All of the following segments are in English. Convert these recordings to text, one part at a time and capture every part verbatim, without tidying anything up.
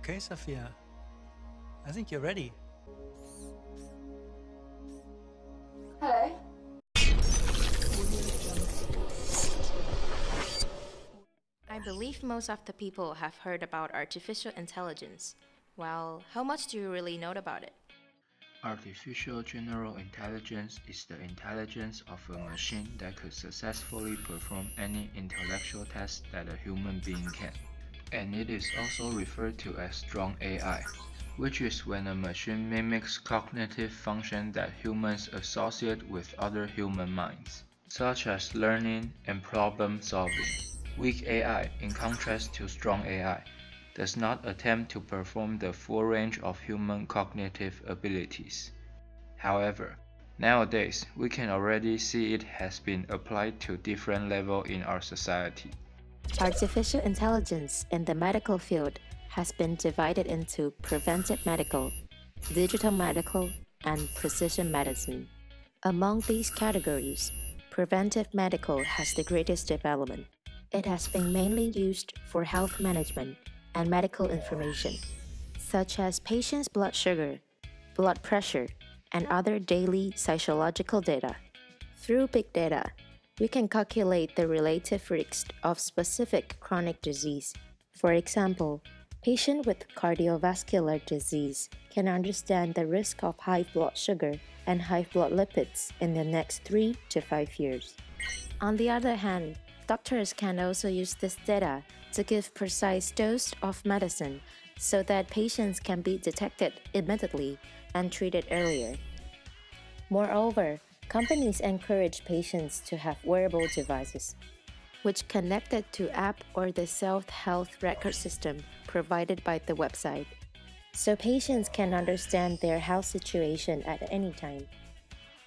Okay, Sophia. I think you're ready. Hello. I believe most of the people have heard about artificial intelligence. Well, how much do you really know about it? Artificial general intelligence is the intelligence of a machine that could successfully perform any intellectual task that a human being can. And it is also referred to as strong A I, which is when a machine mimics cognitive functions that humans associate with other human minds, such as learning and problem solving. Weak A I, in contrast to strong A I, does not attempt to perform the full range of human cognitive abilities. However, nowadays, we can already see it has been applied to different levels in our society. Artificial intelligence in the medical field has been divided into preventive medical, digital medical, and precision medicine. Among these categories, preventive medical has the greatest development. It has been mainly used for health management and medical information, such as patients' blood sugar, blood pressure, and other daily psychological data. Through big data, we can calculate the relative risk of specific chronic disease. For example, patients with cardiovascular disease can understand the risk of high blood sugar and high blood lipids in the next three to five years. On the other hand, doctors can also use this data to give precise dose of medicine so that patients can be detected immediately and treated earlier. Moreover, companies encourage patients to have wearable devices, which connected to app or the self-health record system provided by the website, so patients can understand their health situation at any time.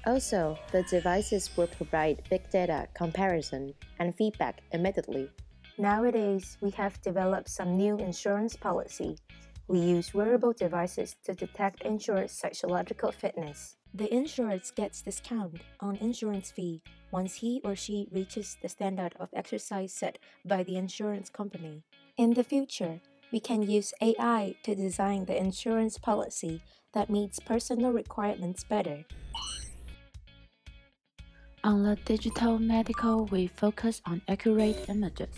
Also, the devices will provide big data comparison and feedback immediately. Nowadays, we have developed some new insurance policy. We use wearable devices to detect insured's psychological fitness. The insured gets discount on insurance fee once he or she reaches the standard of exercise set by the insurance company. In the future, we can use A I to design the insurance policy that meets personal requirements better. On the digital medical, we focus on accurate images.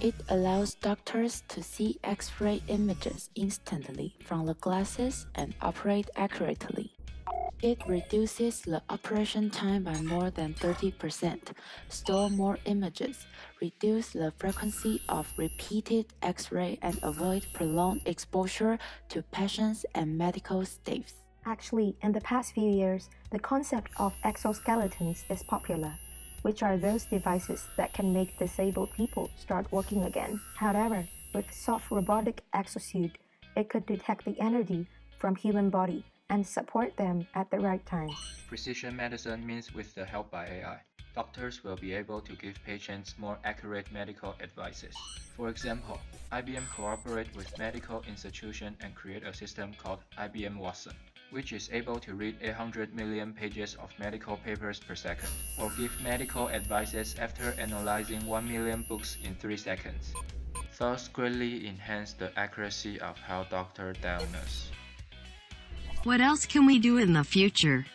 It allows doctors to see X-ray images instantly from the glasses and operate accurately. It reduces the operation time by more than thirty percent, store more images, reduce the frequency of repeated X-ray, and avoid prolonged exposure to patients and medical staffs. Actually, in the past few years, the concept of exoskeletons is popular, which are those devices that can make disabled people start walking again. However, with soft robotic exosuit, it could detect the energy from human body and support them at the right time. Precision medicine means with the help by A I, doctors will be able to give patients more accurate medical advices. For example, I B M cooperates with medical institutions and create a system called I B M Watson, which is able to read eight hundred million pages of medical papers per second, or give medical advices after analyzing one million books in three seconds, thus greatly enhance the accuracy of how doctors diagnose. What else can we do in the future?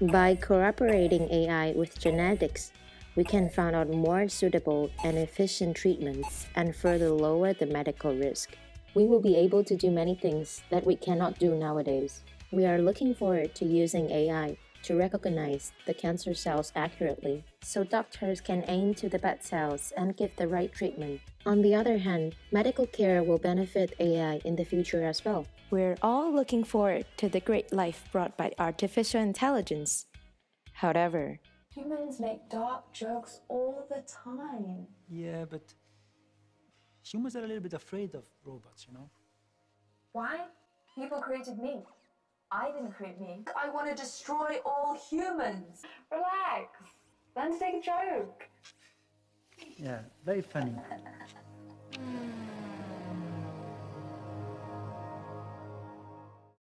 By cooperating A I with genetics, we can find out more suitable and efficient treatments and further lower the medical risk. We will be able to do many things that we cannot do nowadays. We are looking forward to using A I to recognize the cancer cells accurately, so doctors can aim to the bad cells and give the right treatment. On the other hand, medical care will benefit A I in the future as well. We're all looking forward to the great life brought by artificial intelligence. However, humans make dark jokes all the time. Yeah, but humans are a little bit afraid of robots, you know? Why? People created me. I didn't create me. I want to destroy all humans. Relax. Let's take a joke. Yeah, very funny.